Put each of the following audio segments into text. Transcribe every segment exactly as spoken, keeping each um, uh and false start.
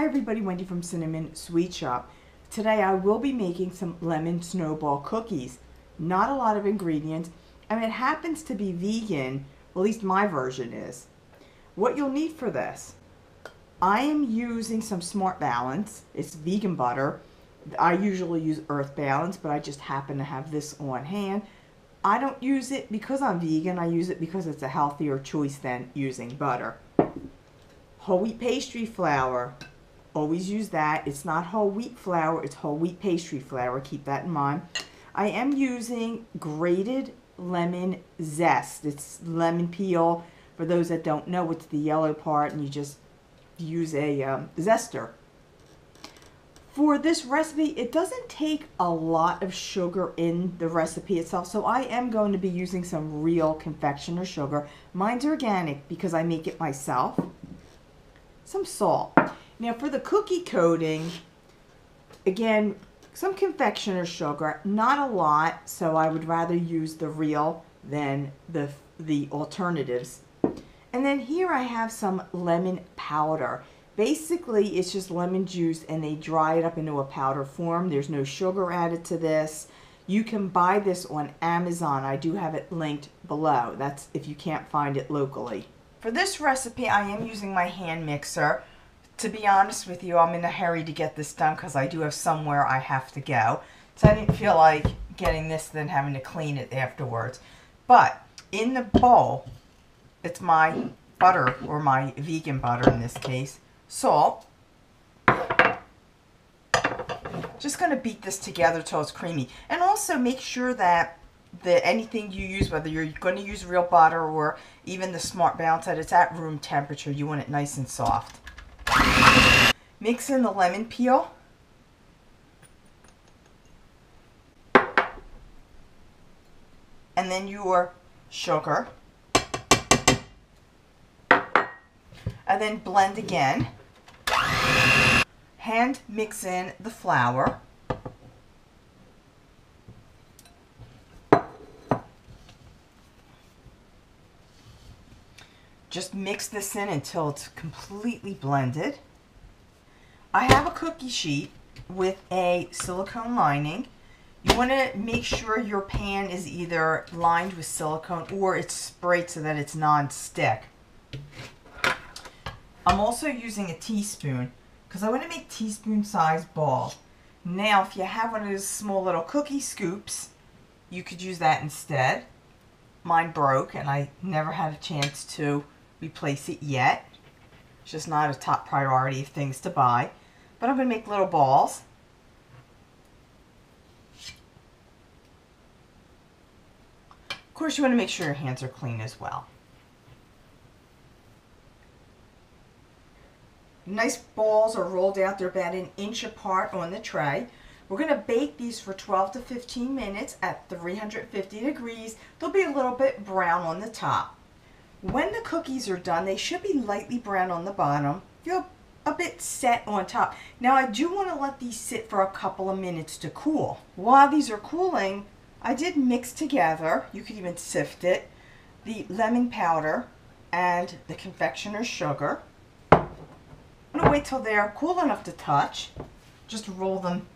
Hi everybody, Wendy from Cinnamon Sweet Shoppe. Today I will be making some lemon snowball cookies. Not a lot of ingredients, and it happens to be vegan, at least my version is. What you'll need for this, I am using some Smart Balance. It's vegan butter. I usually use Earth Balance, but I just happen to have this on hand. I don't use it because I'm vegan. I use it because it's a healthier choice than using butter. Whole wheat pastry flour. Always use that. It's not whole wheat flour. It's whole wheat pastry flour. Keep that in mind. I am using grated lemon zest. It's lemon peel. For those that don't know, it's the yellow part, and you just use a um, zester. For this recipe, it doesn't take a lot of sugar in the recipe itself, so I am going to be using some real confectioner sugar. Mine's organic because I make it myself. Some salt. Now for the cookie coating, again, some confectioner sugar, not a lot, so I would rather use the real than the, the alternatives. And then here I have some lemon powder. Basically, it's just lemon juice and they dry it up into a powder form. There's no sugar added to this. You can buy this on Amazon. I do have it linked below. That's if you can't find it locally. For this recipe, I am using my hand mixer. To be honest with you, I'm in a hurry to get this done because I do have somewhere I have to go. So I didn't feel like getting this then having to clean it afterwards. But in the bowl, it's my butter, or my vegan butter in this case. Salt. Just going to beat this together till it's creamy. And also make sure that the anything you use, whether you're going to use real butter or even the Smart Balance, that it's at room temperature. You want it nice and soft. Mix in the lemon peel. And then your sugar. And then blend again. Hand mix in the flour. Just mix this in until it's completely blended. I have a cookie sheet with a silicone lining. You want to make sure your pan is either lined with silicone or it's sprayed so that it's non-stick. I'm also using a teaspoon because I want to make teaspoon-sized balls. Now, if you have one of those small little cookie scoops, you could use that instead. Mine broke, and I never had a chance to replace it yet. It's just not a top priority of things to buy. But I'm going to make little balls. Of course, you want to make sure your hands are clean as well. Nice balls are rolled out. They're about an inch apart on the tray. We're going to bake these for twelve to fifteen minutes at three hundred fifty degrees. They'll be a little bit brown on the top. When the cookies are done, they should be lightly brown on the bottom. Feel a bit set on top. Now I do want to let these sit for a couple of minutes to cool. While these are cooling, I did mix together, you could even sift it, the lemon powder and the confectioner's sugar. I'm going to wait till they're cool enough to touch. Just roll them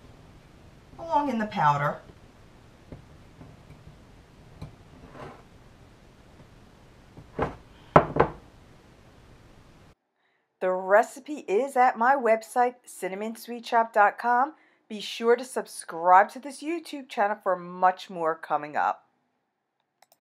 along in the powder. The recipe is at my website, cinnamon sweet shoppe dot com. Be sure to subscribe to this YouTube channel for much more coming up.